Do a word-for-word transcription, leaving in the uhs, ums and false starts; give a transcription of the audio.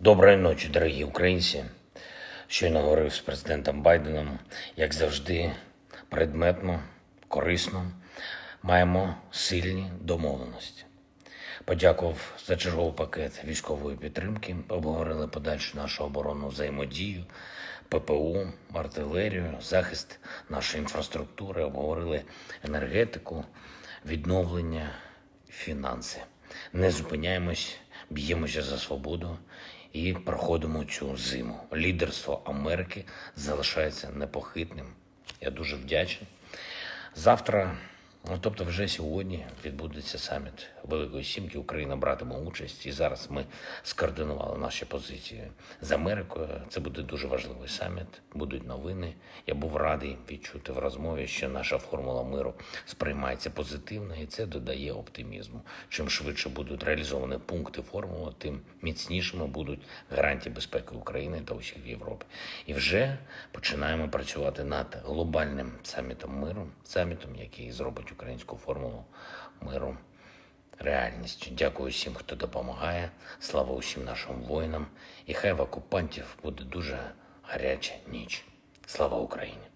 Доброї ночі, дорогі українці. Щойно говорив з президентом Байденом, як завжди, предметно, корисно. Маємо сильні домовленості. Подякував за черговий пакет військової підтримки, обговорили подальшу нашу оборонну взаємодію, ППУ, артилерію, захист нашої інфраструктури, обговорили енергетику, відновлення, фінанси. Не зупиняємось, б'ємося за свободу і проходимо цю зиму. Лідерство Америки залишається непохитним. Я дуже вдячний. Завтра, ну, тобто вже сьогодні, відбудеться саміт Великої Сімки. Україна братиме участь. І зараз ми скоординували наші позиції з Америкою. Це буде дуже важливий саміт. Будуть новини. Я був радий відчути в розмові, що наша формула миру сприймається позитивно. І це додає оптимізму. Чим швидше будуть реалізовані пункти формули, тим міцнішими будуть гарантії безпеки України та усіх в Європі. І вже починаємо працювати над глобальним самітом миру. Самітом, який зробить українську формулу миру реальністю. Дякую всім, хто допомагає. Слава усім нашим воїнам. І хай в окупантів буде дуже гаряча ніч. Слава Україні!